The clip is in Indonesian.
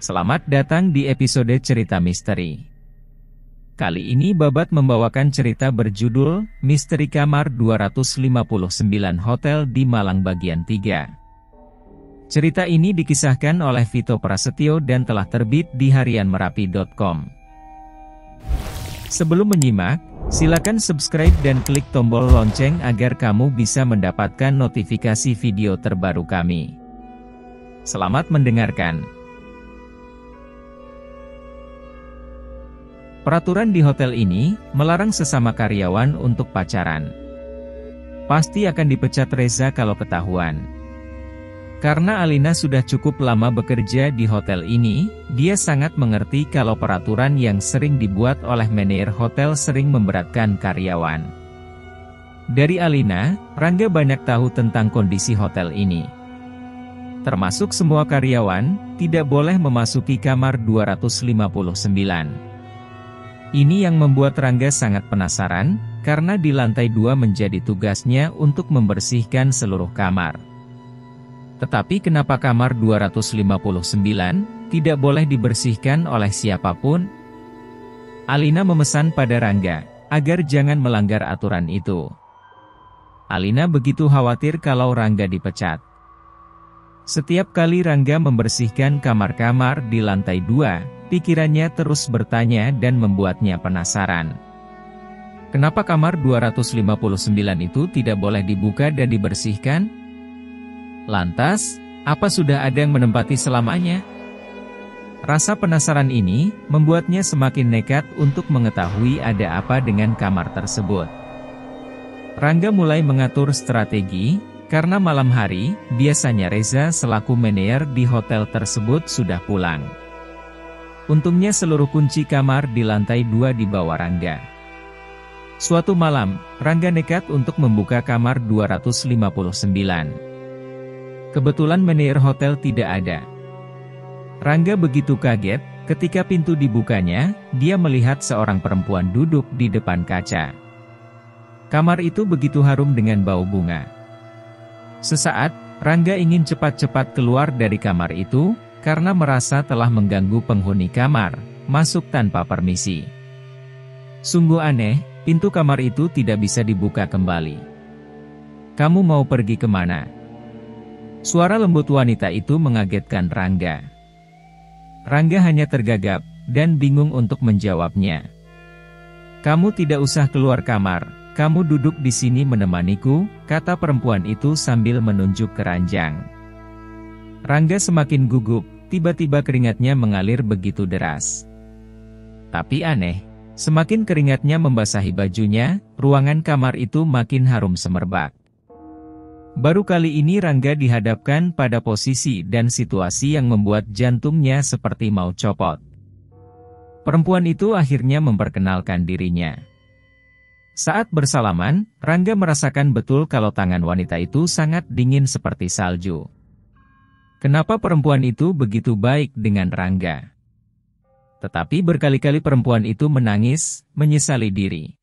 Selamat datang di episode Cerita Misteri. Kali ini Babat membawakan cerita berjudul Misteri Kamar 259 Hotel di Malang bagian 3. Cerita ini dikisahkan oleh Vito Prasetyo dan telah terbit di harianmerapi.com. Sebelum menyimak, silakan subscribe dan klik tombol lonceng agar kamu bisa mendapatkan notifikasi video terbaru kami. Selamat mendengarkan. Peraturan di hotel ini melarang sesama karyawan untuk pacaran. Pasti akan dipecat Reza kalau ketahuan. Karena Alina sudah cukup lama bekerja di hotel ini, dia sangat mengerti kalau peraturan yang sering dibuat oleh manajer hotel sering memberatkan karyawan. Dari Alina, Rangga banyak tahu tentang kondisi hotel ini. Termasuk semua karyawan tidak boleh memasuki kamar 259. Ini yang membuat Rangga sangat penasaran, karena di lantai 2 menjadi tugasnya untuk membersihkan seluruh kamar. Tetapi kenapa kamar 259 tidak boleh dibersihkan oleh siapapun? Alina memesan pada Rangga, agar jangan melanggar aturan itu. Alina begitu khawatir kalau Rangga dipecat. Setiap kali Rangga membersihkan kamar-kamar di lantai 2, pikirannya terus bertanya dan membuatnya penasaran. Kenapa kamar 259 itu tidak boleh dibuka dan dibersihkan? Lantas, apa sudah ada yang menempati selamanya? Rasa penasaran ini membuatnya semakin nekat untuk mengetahui ada apa dengan kamar tersebut. Rangga mulai mengatur strategi, karena malam hari, biasanya Reza selaku manajer di hotel tersebut sudah pulang. Untungnya seluruh kunci kamar di lantai 2 dibawa Rangga. Suatu malam, Rangga nekat untuk membuka kamar 259. Kebetulan manajer hotel tidak ada. Rangga begitu kaget, ketika pintu dibukanya, dia melihat seorang perempuan duduk di depan kaca. Kamar itu begitu harum dengan bau bunga. Sesaat, Rangga ingin cepat-cepat keluar dari kamar itu, karena merasa telah mengganggu penghuni kamar, masuk tanpa permisi. Sungguh aneh, pintu kamar itu tidak bisa dibuka kembali. Kamu mau pergi kemana? Suara lembut wanita itu mengagetkan Rangga. Rangga hanya tergagap, dan bingung untuk menjawabnya. Kamu tidak usah keluar kamar, kamu duduk di sini menemaniku, kata perempuan itu sambil menunjuk keranjang. Rangga semakin gugup, tiba-tiba keringatnya mengalir begitu deras. Tapi aneh, semakin keringatnya membasahi bajunya, ruangan kamar itu makin harum semerbak. Baru kali ini Rangga dihadapkan pada posisi dan situasi yang membuat jantungnya seperti mau copot. Perempuan itu akhirnya memperkenalkan dirinya. Saat bersalaman, Rangga merasakan betul kalau tangan wanita itu sangat dingin seperti salju. Kenapa perempuan itu begitu baik dengan Rangga? Tetapi berkali-kali perempuan itu menangis, menyesali diri.